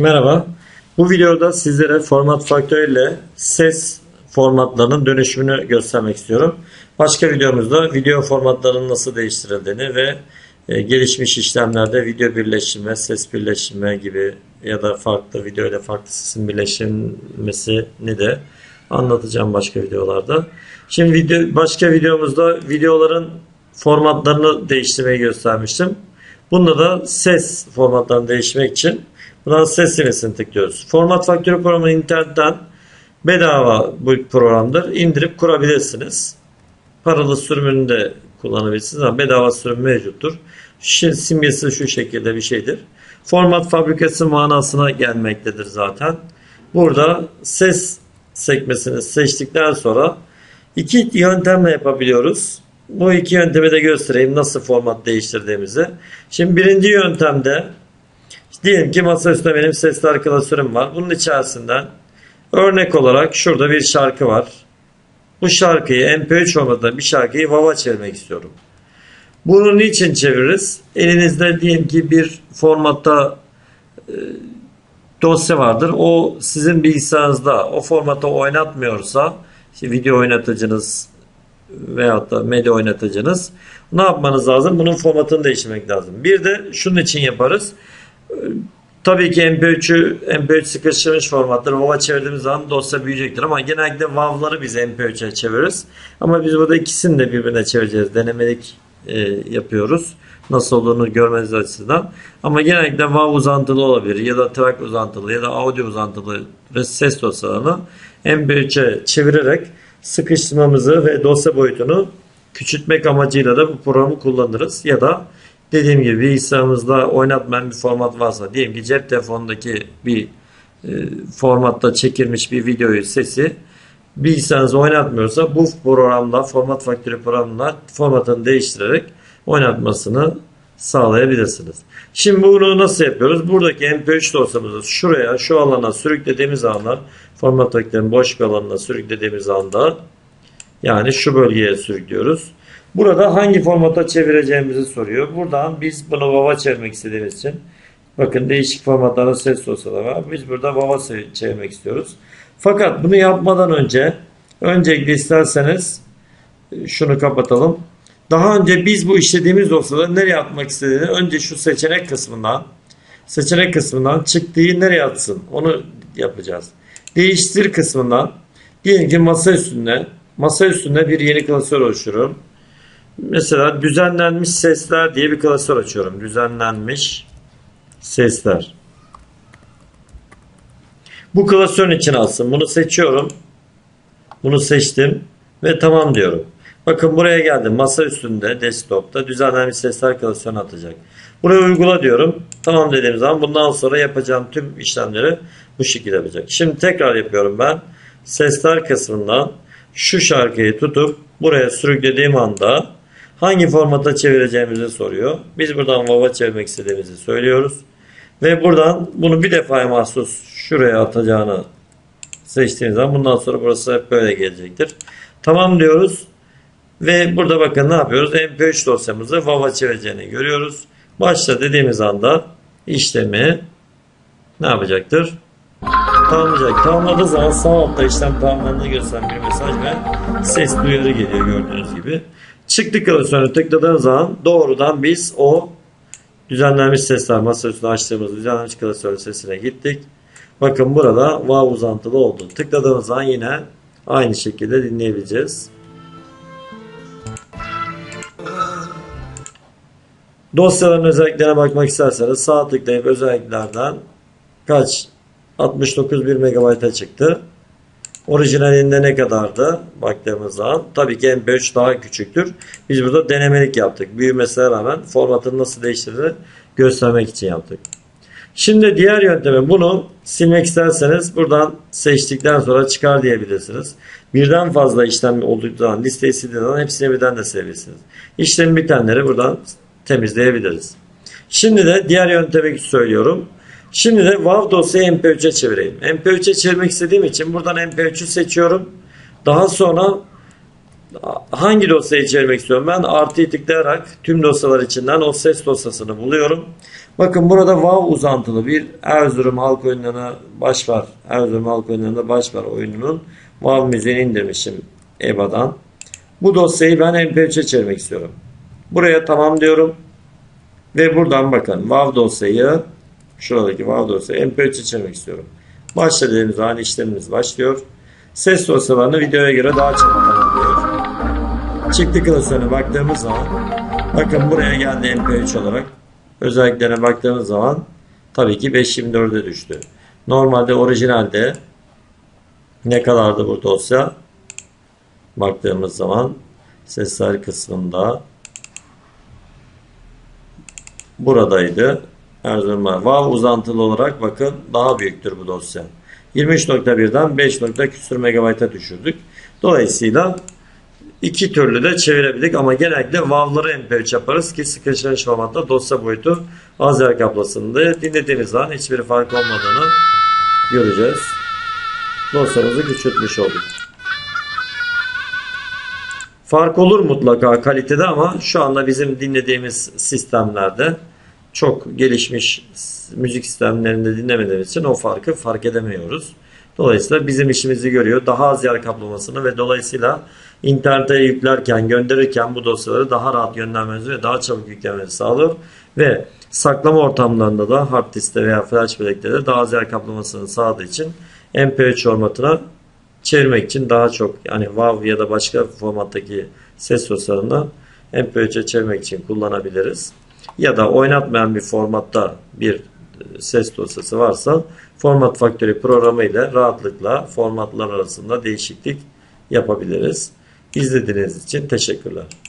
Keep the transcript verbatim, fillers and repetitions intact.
Merhaba. Bu videoda sizlere Format Factory ile ses formatlarının dönüşümünü göstermek istiyorum. Başka videomuzda video formatlarının nasıl değiştirildiğini ve gelişmiş işlemlerde video birleştirme, ses birleştirme gibi ya da farklı video ile farklı sesin birleştirmesini de anlatacağım başka videolarda. Şimdi video, başka videomuzda videoların formatlarını değiştirmeyi göstermiştim. Bunda da ses formatlarını değiştirmek için buradan ses silmesini tıklıyoruz. Format Factory programını internetten bedava bu programdır. İndirip kurabilirsiniz. Paralı sürümünü de kullanabilirsiniz ama bedava sürüm mevcuttur. Şimdi simgesi şu şekilde bir şeydir. Format fabrikası manasına gelmektedir zaten. Burada ses sekmesini seçtikten sonra iki yöntemle yapabiliyoruz. Bu iki yöntemi de göstereyim nasıl format değiştirdiğimizi. Şimdi birinci yöntemde diyelim ki masaüstüne benim sesli arka klasörüm var. Bunun içerisinden örnek olarak şurada bir şarkı var. Bu şarkıyı M P üç formatında bir şarkıyı W A V'a çevirmek istiyorum. Bunu niçin çeviririz? Elinizde diyelim ki bir formatta e, dosya vardır. O sizin bilgisayarınızda o formatta oynatmıyorsa işte video oynatıcınız veyahut da medya oynatıcınız ne yapmanız lazım? Bunun formatını değiştirmek lazım. Bir de şunun için yaparız. Tabii ki M P üçü M P üç sıkıştırmış formatları W A V'a çevirdiğimiz zaman dosya büyüyecektir ama genellikle W A V'ları biz M P üçe çeviririz. Ama biz burada ikisini de birbirine çevireceğiz. Denemelik e, yapıyoruz. Nasıl olduğunu görmeniz açısından. Ama genellikle W A V uzantılı olabilir ya da track uzantılı ya da audio uzantılı ve ses dosyalarını M P üçe çevirerek sıkıştırmamızı ve dosya boyutunu küçültmek amacıyla da bu programı kullanırız. Ya da dediğim gibi bilgisayarımızda oynatmayan bir format varsa, diyelim ki cep telefonundaki bir e, formatta çekilmiş bir videoyu, sesi bilgisayarınız oynatmıyorsa bu programla, Format Factory programla formatını değiştirerek oynatmasını sağlayabilirsiniz. Şimdi bunu nasıl yapıyoruz? Buradaki M P üç dosyamızı şuraya, şu alana sürüklediğimiz anlar, Format Factory'nin boş bir alanına sürüklediğimiz anda, yani şu bölgeye sürüklüyoruz. Burada hangi formata çevireceğimizi soruyor. Buradan biz bunu W A V'a çevirmek istediğimiz için bakın değişik formatlarda ses dosyaları var. Biz burada W A V'a çevirmek istiyoruz. Fakat bunu yapmadan önce öncelikle isterseniz şunu kapatalım. Daha önce biz bu işlediğimiz dosyaları nereye atmak istediğini önce şu seçenek kısmından seçenek kısmından çıktığı nereye atsın onu yapacağız. Değiştir kısmından diyelim ki masa üstünde masa üstünde bir yeni klasör oluşturuyorum. Mesela düzenlenmiş sesler diye bir klasör açıyorum. Düzenlenmiş sesler. Bu klasörün içine alsın. Bunu seçiyorum. Bunu seçtim ve tamam diyorum. Bakın buraya geldim. Masa üstünde, desktop'ta düzenlenmiş sesler klasörünü atacak. Buraya uygula diyorum. Tamam dediğim zaman bundan sonra yapacağım tüm işlemleri bu şekilde yapacak. Şimdi tekrar yapıyorum ben. Sesler kısmından şu şarkıyı tutup buraya sürüklediğim anda hangi formata çevireceğimizi soruyor. Biz buradan W A V'a çevirmek istediğimizi söylüyoruz. Ve buradan bunu bir defaya mahsus şuraya atacağını seçtiğimiz zaman bundan sonra burası hep böyle gelecektir. Tamam diyoruz. Ve burada bakın ne yapıyoruz? M P üç dosyamızı W A V'a çevireceğini görüyoruz. Başla dediğimiz anda işlemi ne yapacaktır? Tamamlayacak. Tamamladığı zaman sağ altta işlem tamamlandığını gösteren bir mesaj ve ses duyarı geliyor gördüğünüz gibi. Çıktı klasörüne tıkladığınız zaman doğrudan biz o düzenlenmiş sesler masaüstüne açtığımız düzenlenmiş klasörün sesine gittik. Bakın burada W A V uzantılı oldu. Tıkladığımız zaman yine aynı şekilde dinleyebileceğiz. Dosyaların özelliklerine bakmak isterseniz sağ tıklayıp özelliklerden kaç altmış dokuz bir megabayta çıktı. Orijinalinde ne kadardı baktığımız zaman? Tabii ki M P üç daha küçüktür. Biz burada denemelik yaptık. Büyümesine rağmen formatını nasıl değiştirdiğini göstermek için yaptık. Şimdi diğer yöntemi bunu silmek isterseniz buradan seçtikten sonra çıkar diyebilirsiniz. Birden fazla işlem olduğu zaman listeyi sildiğiniz zaman hepsini birden de silebilirsiniz. İşlemi bitenleri buradan temizleyebiliriz. Şimdi de diğer yöntemi söylüyorum. Şimdi de W A V dosyayı M P üçe çevireyim. M P üçe çevirmek istediğim için buradan M P üçü seçiyorum. Daha sonra hangi dosyayı çevirmek istiyorum? Ben artıyı tıklayarak tüm dosyalar içinden o ses dosyasını buluyorum. Bakın burada WAV uzantılı bir Erzurum halk oyunlarına baş var. Erzurum halk oyunlarına baş var oyununun WAV müziğini indirmişim E B A'dan. Bu dosyayı ben M P üç'e çevirmek istiyorum. Buraya tamam diyorum. Ve buradan bakın WAV dosyayı, şuradaki WAV dosyayı M P üç'e çevirmek istiyorum. Başla dediğimiz zaman işlemimiz başlıyor. Ses dosyalarını videoya göre daha çabuk alabiliyoruz. Çıktı klasörüne baktığımız zaman bakın buraya geldi M P üç olarak. Özelliklerine baktığımız zaman tabii ki beş nokta yirmi dört'e düştü. Normalde orijinalde ne kadardı bu dosya? Baktığımız zaman sesler kısmında buradaydı. Erzurum'a WAV uzantılı olarak bakın daha büyüktür bu dosya. yirmi üç nokta bir'den beş nokta küsur megabayt'a düşürdük. Dolayısıyla iki türlü de çevirebildik ama genellikle WAV'ları M P üç yaparız ki sıkıştırılmış formatta dosya boyutu az yer kaplasında. Dinlediğiniz zaman hiçbir fark olmadığını göreceğiz. Dosyamızı küçültmüş olduk. Fark olur mutlaka kalitede ama şu anda bizim dinlediğimiz sistemlerde çok gelişmiş müzik sistemlerinde dinlemediğimiz için o farkı fark edemiyoruz. Dolayısıyla bizim işimizi görüyor. Daha az yer kaplamasını ve dolayısıyla internete yüklerken, gönderirken bu dosyaları daha rahat göndermenizi ve daha çabuk yüklemenizi sağlıyor. Ve saklama ortamlarında da hard diskte veya flash bellekte de daha az yer kaplamasını sağladığı için M P üç formatına çevirmek için daha çok yani WAV ya da başka formattaki ses dosyalarından M P üç'e çevirmek için kullanabiliriz. Ya da oynatmayan bir formatta bir ses dosyası varsa Format Factory programı ile rahatlıkla formatlar arasında değişiklik yapabiliriz. İzlediğiniz için teşekkürler.